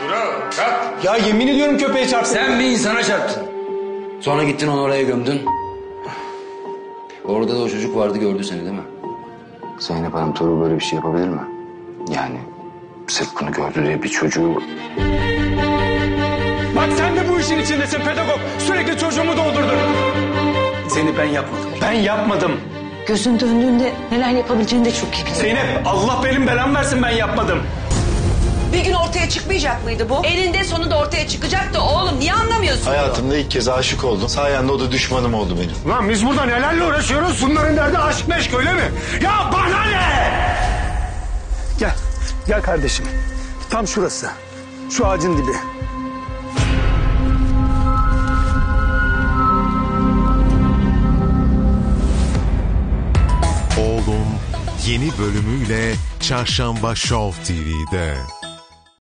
Tuğrul kalk. Ya yemin ediyorum köpeğe çarptın. Sen bir insana çarptın. Sonra gittin onu oraya gömdün. Orada da o çocuk vardı, gördü seni değil mi? Zeynep Hanım, Tuğrul böyle bir şey yapabilir mi? Yani sırf bunu gördü diye bir çocuğu... Bak sen de bu işin içindesin pedagog. Sürekli çocuğumu doldurdun. Seni ben yapmadım. Ben yapmadım. Gözün döndüğünde neler yapabileceğini de çok iyi biliyorum. Zeynep Allah benim belamı versin, ben yapmadım. Bir gün ortaya çıkmayacak mıydı bu? Elinde sonunda ortaya çıkacaktı oğlum, niye anlamıyorsun? Hayatımda ilk kez aşık oldum. Sayende o da düşmanım oldu benim. Lan biz burada nelerle uğraşıyoruz? Bunların derdi aşk meşk öyle mi? Ya bana ne? Gel, gel kardeşim. Tam şurası. Şu ağacın dibi. Oğlum yeni bölümüyle Çarşamba Show TV'de.